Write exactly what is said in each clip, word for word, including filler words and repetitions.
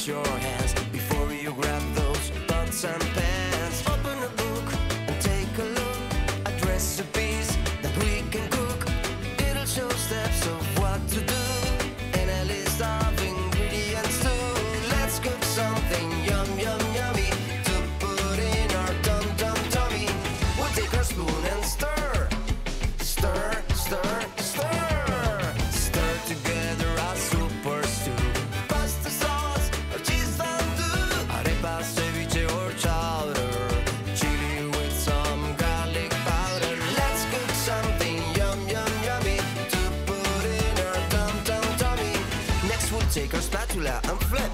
wash your hands before you grab those buttons and pants. Open a book and take a look at recipes that we can cook. It'll show steps of what to do and a list of ingredients too. Let's cook something yum yum yummy to put in our dum dum tummy. We'll take our spoon and stir, stir, stir, stir. Take our spatula and flip,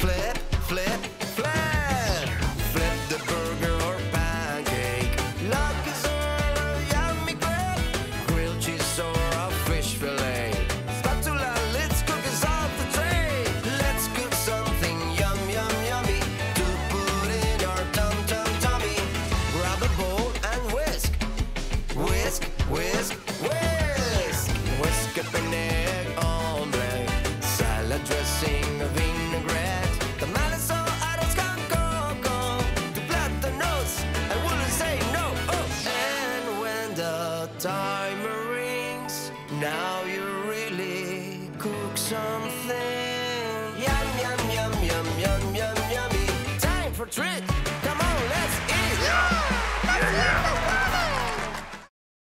flip, flip, flip. Flip the burger or pancake, locusts or yummy crepe, grilled cheese or a fish fillet. Spatula, let's cook us off the tray. Let's cook something yum, yum, yummy to put in our tum, tum, tummy. Grab a bowl and whisk, whisk, whisk, whisk. Whisk up an egg on bread. Salad dressing, a vinaigrette, tamales or arroz con coco, to platanos, and wouldn't say no. Oh. And when the timer rings, now you really cook something.